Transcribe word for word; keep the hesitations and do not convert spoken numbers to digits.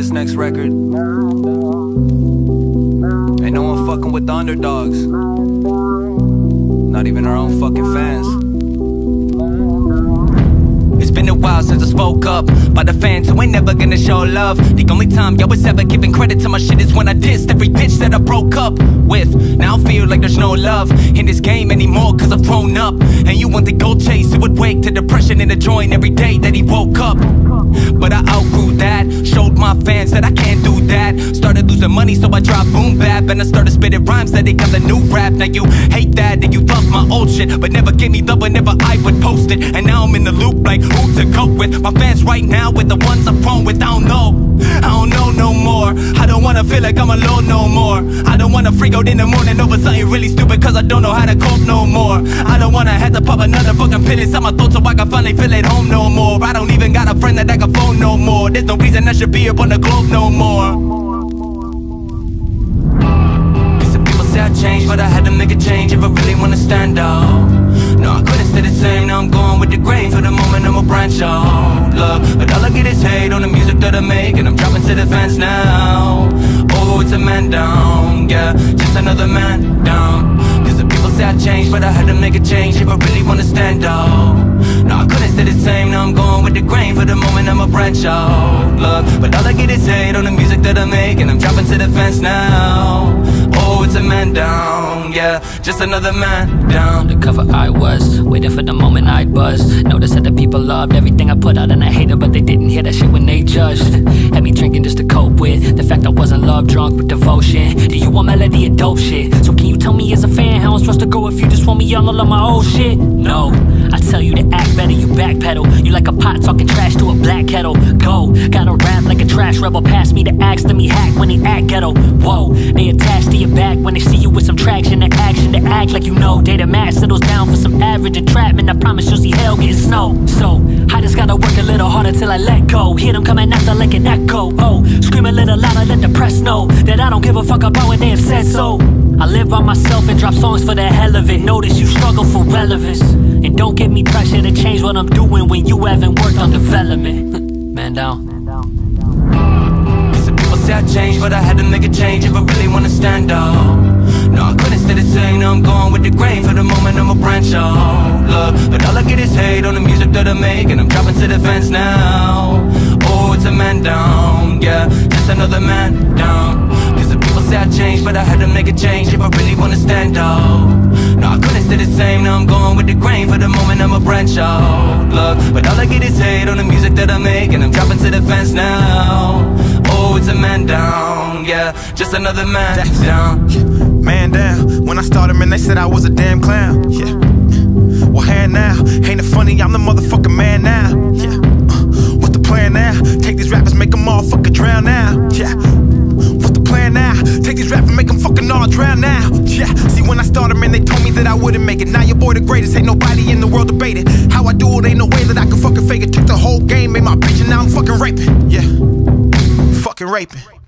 this next record. Ain't no one fucking with the underdogs, not even our own fucking fans. It's been a while since I spoke up by the fans who ain't never gonna show love. The only time y'all was ever giving credit to my shit is when I dissed every bitch that I broke up with. Now I feel like there's no love in this game anymore, cause I've grown up. And you want the gold chase, it would wake to depression and a joint every day that he woke up. But I outgrew that, showed my fans that I can't do that. Started losing money so I dropped boom bap, and I started spitting rhymes that they got the new rap. Now you hate that and you love my old shit, but never gave me love whenever I would post it. And now I'm in the loop like who to cope with. My fans right now with the ones I'm prone with. I don't know, I don't know no more. I don't wanna feel like I'm alone no more. I don't wanna freak out in the morning over something really stupid, cause I don't know how to cope no more. I don't wanna have to pop another fucking pill inside my throat so I can finally feel at home no more. I don't even got a friend that I can phone no more. There's no reason I should be up on the globe no more. I changed, but I had to make a change if I really wanna stand out. No, I couldn't stay the same, now I'm going with the grain. For the moment I'ma branch out, look, but all I get is hate on the music that I make, and I'm dropping to the fans now. Oh, it's a man down, yeah, just another man down. Cause the people say I changed, but I had to make a change if I really wanna stand out. No, I couldn't stay the same, now I'm going with the grain. For the moment I'ma branch out, look, but all I get is hate on the music that I make, and I'm dropping to the fans now. Oh, it's a man down, yeah, just another man down. Undercover I was, waiting for the moment I buzzed. Noticed that the people loved everything I put out, and I hated, but they didn't hear that shit when they judged. Had me drinking just to cope with the fact I wasn't loved, drunk with devotion. Do you want melody or dope shit? So can you tell me as a fan how I'm supposed to go if you just want me all on my old shit? No, I tell you to act better, you backpedal. You like a pot talking trash to a black kettle. Go, gotta rap like a trash rebel. Pass me the axe, let me hack when they act ghetto. Whoa, they attached to your back when they see you with some traction. The action to act like you know. Data mass settles down for some average entrapment. I promise you'll see hell getting snow. So I just gotta work a little harder till I let go. Hear them coming after like an echo. Oh, scream a little louder, let the press know that I don't give a fuck about what they have said. So I live by myself and drop songs for the hell of it. Notice you struggle for relevance, and don't give me pressure to change what I'm doing when you haven't worked on development. Man down. I changed, but I had to make a change if I really wanna stand out. No, I couldn't stay the same, now I'm going with the grain. For the moment I'ma branch out, look, but all I get is hate on the music that I make, and I'm dropping to the fans now. Oh, it's a man down, yeah, just another man down. Cause the people say I changed, but I had to make a change if I really wanna stand out. No, I couldn't stay the same, now I'm going with the grain. For the moment I'ma branch out, look, but all I get is hate on the music that I make, and I'm dropping to the fans now. Oh, it's a man down, yeah, just another man down. Man down, when I started, man, they said I was a damn clown, yeah. Well, hand now, ain't it funny, I'm the motherfucking man now, yeah. uh, What's the plan now? Take these rappers, make them all fucking drown now, yeah. What's the plan now? Take these rappers, make them fucking all drown now, yeah. See, when I started, man, they told me that I wouldn't make it. Now your boy the greatest, ain't nobody in the world debate it. How I do it, ain't no way that I can fucking fake it. Took the whole game, made my bitch, and now I'm fucking raping, yeah. Fucking raping.